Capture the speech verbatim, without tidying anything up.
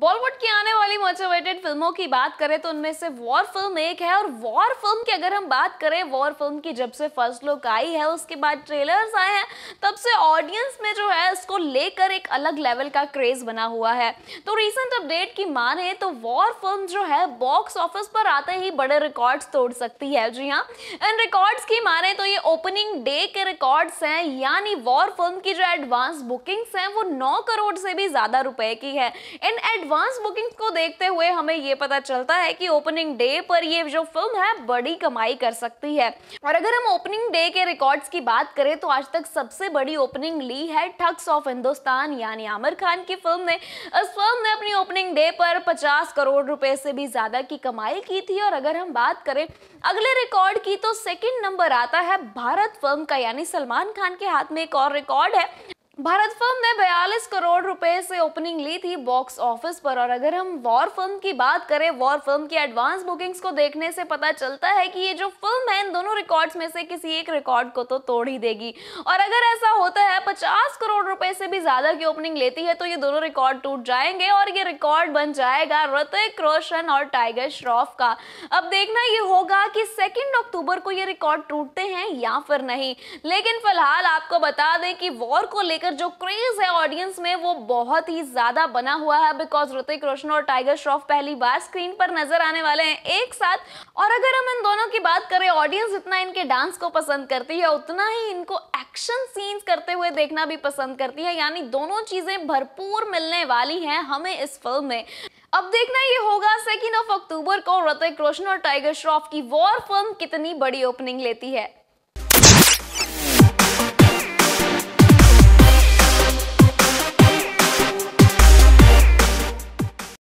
बॉलीवुड की आने वाली मच अवेटेड फिल्मों की बात करें तो उनमें से वॉर फिल्म एक है। और वॉर फिल्म की अगर हम बात करें, वॉर फिल्म की जब से फर्स्ट लुक आई है, उसके बाद ट्रेलर्स आए हैं, तब से ऑडियंस में जो है इसको लेकर एक अलग लेवल का क्रेज बना हुआ है। तो रीसेंट अपडेट की माने तो वॉर फिल्म जो है बॉक्स ऑफिस पर आते ही बड़े रिकॉर्ड्स तोड़ सकती है। जी हाँ, इन रिकॉर्ड्स की माने तो ये ओपनिंग डे के रिकॉर्ड्स हैं, यानी वॉर फिल्म की जो एडवांस बुकिंग्स हैं वो नौ करोड़ से भी ज्यादा रुपए की है। इन एडवांस बुकिंग्स को देखते हुए हमें ये पता चलता है कि ओपनिंग डे पर ये जो फिल्म है बड़ी कमाई कर सकती है। और अगर हम ओपनिंग डे के रिकॉर्ड्स की बात करें तो आज तक सबसे बड़ी ओपनिंग ली है ठग्स ऑफ हिंदुस्तान यानी आमिर खान की फिल्म ने। इस फिल्म ने अपनी ओपनिंग डे पर पचास करोड़ रुपए से भी ज्यादा की कमाई की थी। और अगर हम बात करें अगले रिकॉर्ड की तो सेकेंड नंबर आता है भारत फिल्म का, यानी सलमान खान के हाथ में एक और रिकॉर्ड है। भारत फिल्म ने बयालीस करोड़ रुपए से ओपनिंग ली थी बॉक्स ऑफिस पर। और अगर हम वॉर फिल्म की बात करें, वॉर फिल्म की एडवांस बुकिंग्स को देखने से पता चलता है कि ये जो फिल्म है इन दोनों रिकॉर्ड्स में से किसी एक रिकॉर्ड को तो तोड़ ही देगी। और अगर ऐसा होता है पचास करोड़ रुपए से भी ज्यादा की ओपनिंग लेती है तो ये दोनों रिकॉर्ड टूट जाएंगे और ये रिकॉर्ड बन जाएगा ऋतिक रोशन और टाइगर श्रॉफ का। अब देखना ये होगा कि सेकेंड अक्टूबर को ये रिकॉर्ड टूटते हैं या फिर नहीं। लेकिन फिलहाल आपको बता दें कि वॉर को लेकर जो क्रेज है ऑडियंस में वो बहुत ही ज्यादा बना हुआ है, बिकॉज ऋतिक रोशन और टाइगर श्रॉफ पहली बार स्क्रीन पर नजर आने वाले हैं एक साथ। और अगर हम इन दोनों की बात करें, ऑडियंस जितना इनके डांस को पसंद करती है उतना ही इनको एक्शन सीन्स करते हुए देखना भी पसंद करती है, यानी दोनों चीजें भरपूर मिलने वाली हैं हमें इस फिल्म में। अब देखना ये होगा सेकेंड ऑफ अक्टूबर को ऋतिक रोशन और टाइगर श्रॉफ की वॉर फिल्म कितनी बड़ी ओपनिंग लेती है।